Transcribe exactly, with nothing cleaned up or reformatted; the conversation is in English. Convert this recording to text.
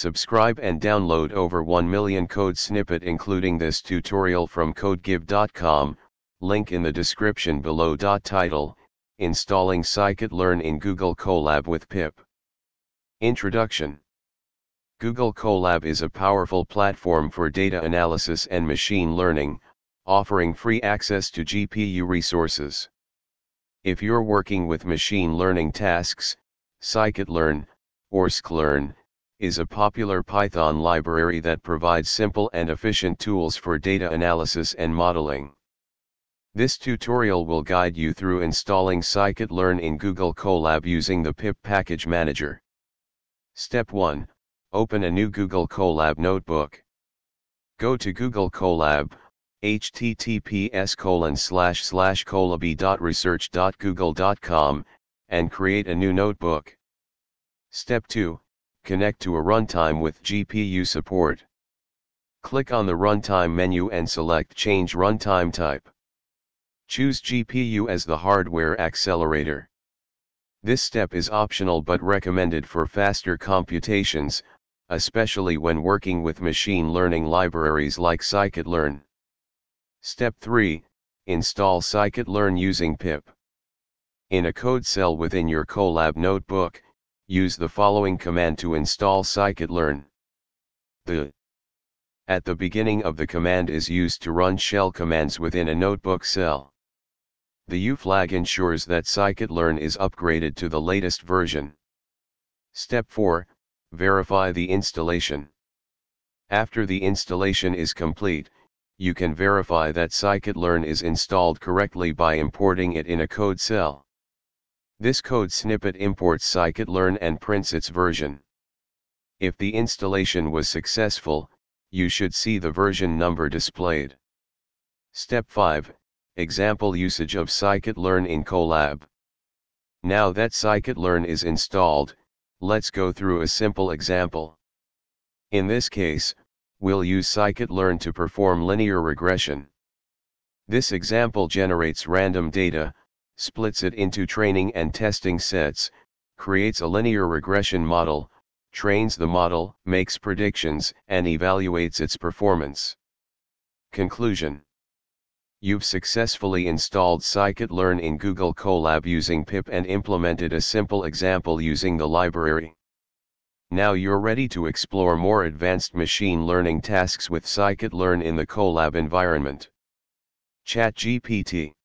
Subscribe and download over one million code snippet including this tutorial from CodeGive dot com, link in the description below. Title: Installing scikit-learn in Google Colab with P I P. Introduction. Google Colab is a powerful platform for data analysis and machine learning, offering free access to G P U resources. If you're working with machine learning tasks, scikit-learn, or scikit-learn, is a popular Python library that provides simple and efficient tools for data analysis and modeling. This tutorial will guide you through installing scikit-learn in Google Colab using the P I P package manager. Step one. Open a new Google Colab notebook. Go to Google Colab, h t t p s colon slash slash colab dot research dot google dot com, and create a new notebook. Step two. Connect to a runtime with G P U support. Click on the runtime menu and select Change Runtime Type. Choose G P U as the hardware accelerator. This step is optional but recommended for faster computations, especially when working with machine learning libraries like scikit-learn. Step three. Install scikit-learn using P I P. In a code cell within your Colab notebook, use the following command to install scikit-learn. The at the beginning of the command is used to run shell commands within a notebook cell. The U flag ensures that scikit-learn is upgraded to the latest version. Step four. Verify the installation. After the installation is complete, you can verify that scikit-learn is installed correctly by importing it in a code cell. This code snippet imports scikit-learn and prints its version. If the installation was successful, you should see the version number displayed. Step five. Example usage of scikit-learn in Colab. Now that scikit-learn is installed, let's go through a simple example. In this case, we'll use scikit-learn to perform linear regression. This example generates random data, splits it into training and testing sets, creates a linear regression model, trains the model, makes predictions, and evaluates its performance. Conclusion. You've successfully installed scikit-learn in Google Colab using P I P and implemented a simple example using the library. Now you're ready to explore more advanced machine learning tasks with scikit-learn in the Colab environment. ChatGPT.